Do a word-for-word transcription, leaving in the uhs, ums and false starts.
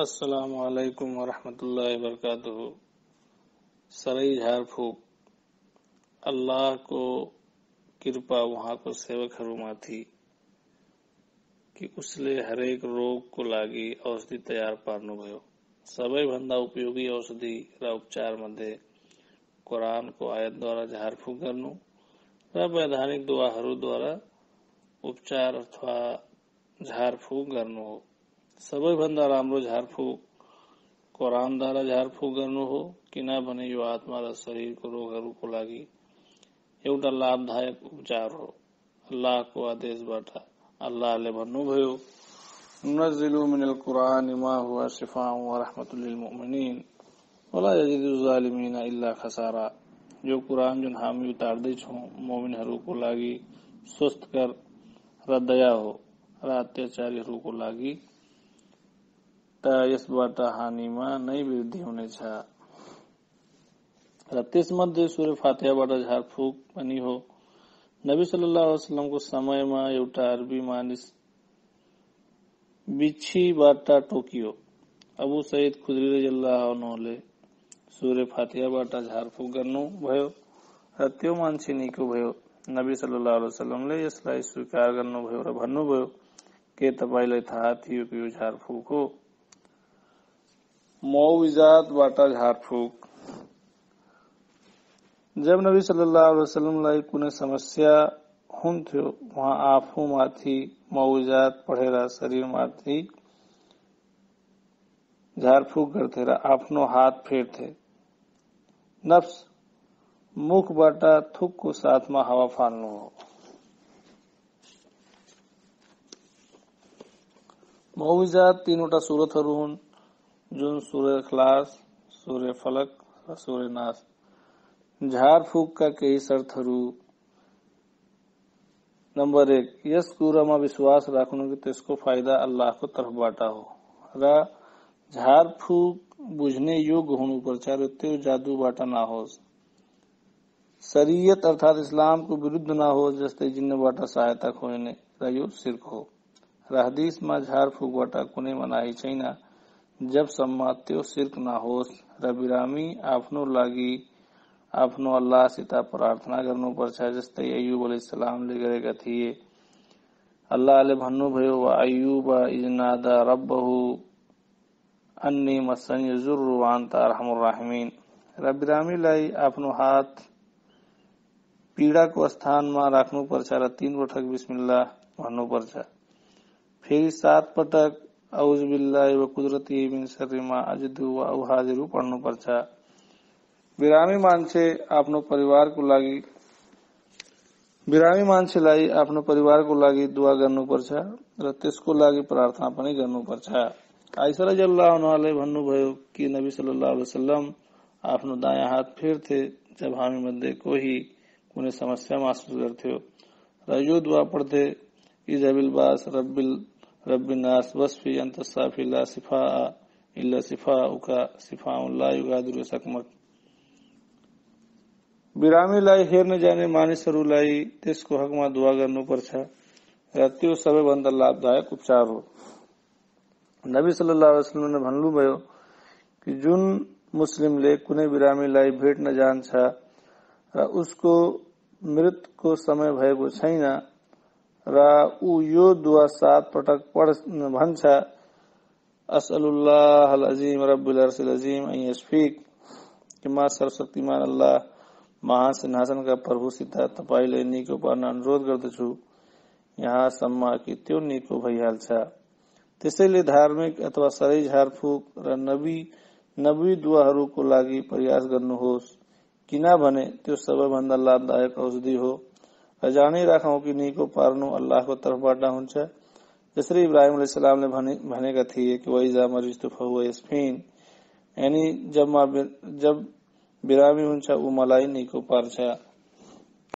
अस्सलामु अलैकुम वरहमतुल्लाहि वबरकातुहू। सरई झार फूक अल्लाह को कृपा वहाँ को सेवक हरूमा थी कि उसले हरेक रोग को लागी औषधि तैयार पार्नु भयो। सबै भन्दा उपयोगी औषधि र उपचार मध्ये कुरान को आयत द्वारा झारफूक गर्नु र वैधानिक दुवाहरू द्वारा उपचार अथवा झारफूक गर्नु हो। सबैभन्दा राम्रो झारफूक कुरानद्वारा झारफूक गर्नु हो किनभने यो आत्मा र शरीरको रोगहरूको लागि एउटा लाभदायक उपचार हो। अल्लाहको आदेशबाट अल्लाहले भन्नुभयो, नज़्ज़िलु मिनल कुरान मा हुवा शिफाउ व रहमतुल लिल मुमिनीन व ला यज़ीदु ज़ालिमीन इल्ला खसारा। जो कुरान जुन हामी उतार्दै छौं मोमिनहरूको लागि स्वस्थकर र दया हो र अत्याचारीहरूको लागि यसबाट हानिमा नै वृद्धि हुनेछ। र त्यसमध्ये सूर्य फातिहाबाट झारफूक पनि हो। नबी सल्लल्लाहु अलैहि वसल्लमको समयमा एउटा अरबी मानिस बिच्छीबाट टोकियो। अबू सईद खुदरी रजियल्लाहु अन्हुले सूर्य फातिहाबाट झारफूक गर्नु भयो र त्यो मान्छे निको भयो। नबी सल्लल्लाहु अलैहि वसल्लमले यसलाई स्वीकार गर्नुभयो र भन्नुभयो के तपाईलाई थाहा थियो कि यो झारफूक हो। मौविजात बाटा झारफूक। जब नबी सल्लल्लाहु अलैहि वसल्लमलाई कुनै समस्या हुन्थ्यो वहाँ आफूमाथि मौविजात पढेर शरीरमाथि झारफूक गर्थे र आफ्नो हात फेर्थे। नफ्स मुखबाट थुकको साथमा हावा फाल्नु हो। मौविजात तीनवटा सुरतहरू हुन् जुन सूर्य इखलास, सूर्य फलक र सूर्य नास। झारफूक का केही शर्तहरू। नंबर एक, यस कुरामा विश्वास राख्नु कि त्यसको फायदा अल्लाहको तर्फबाट हो र झारफूक बुझ्ने योग्य हुनुपर्छ र त्यो जादुबाट नहोस्, शरीयत अर्थात इस्लामको विरुद्ध नहोस्, जस्तै जिन्नबाट सहायता खोज्ने र यो शिर्क हो। र हदीसमा झारफूकबाट कुनै मनाही छैन जब सम्मात्यो शिर्क ना होस् र बिरामी आफ्नो लागि आफ्नो अल्लाह सिता प्रार्थना गर्नु पर्छ, जस्तै अय्यूब अलैहिस्सलामले गरेका थिए। अल्लाहले भन्नुभयो, व अय्यूब इजनादा रब्बहु अन्नी मस्सनी जुर्रु व अन्त अरहमुर राहिमीन। र बिरामीलाई आफ्नो हात पीडाको स्थानमा राख्नु पर्छ र तीन पटक बिस्मिल्लाह भन्नु पर्छ, फेरि सात पटक औज बिल्लाह व कुदरती मिन शर्रि मा अजदु व औहाजिरु पढ्नु पर्छ। बिरामी मान्छे आफ्नो परिवारको लागि बिरामी मान्छेलाई आफ्नो परिवारको लागि दुआ गर्नुपर्छ र त्यसको लागि प्रार्थना पनि गर्नुपर्छ। आइशा रजियल्लाहु अन्हाले भन्नुभयो कि नबी सल्लल्लाहु अलैहि वसल्लम आफ्नो दायाँ हात फेर्थे जब हामी मध्ये कोही कुनै समस्या महसुस गर्थ्यो र यो दुआ पढ्थे, इजबिल बास रब्बिल रब्बिनास वस्फी अंत साफी ला सिफा इल्ला सिफा उका सिफा ला युगादिरु सकमत। बिरामीलाई हेर्न जाने मानिसहरूलाई त्यसको हकमा दुआ गर्नुपर्छ र त्यो सबैभन्दा लाभदायक उपचार हो। नबी सल्लल्लाहु अलैहि वसल्लमले भन्नुभयो कि जुन मुस्लिमले कुनै बिरामीलाई भेट्न जान्छ र उसको मृत्युको समय भएको छैन र ऊ यो दुआ सात पटक पढ भन्छ, अस्अलुल्लाह अल अजीम रब्बुल अर्शिल अजीम अन यशफीक, कि माँ सर्वशक्तिमान अल्लाह महा सिंहासन का प्रभु सीता तपाईले निको पार्न अनुरोध गर्दछु, यहाँ सम्मा कि त्यो निको भइहाल्छ। त्यसैले धार्मिक अथवा सरी झारफूक र नबी नबी दुआहरूको लागि प्रयास गर्नुहोस् किनभने त्यो सबैभन्दा लाभदायक औषधि हो। जानी राखौं कि निको पार्नु अल्लाहको तर्फबाट हुन्छ, जसरी इब्राहिम अलैहिस्सलामले भनेका थिए कि वइजा मरिज्तु फहुव यशफीन, यानी जब जब बिरामी हुन्छ ऊ मलाई निको पार्छ।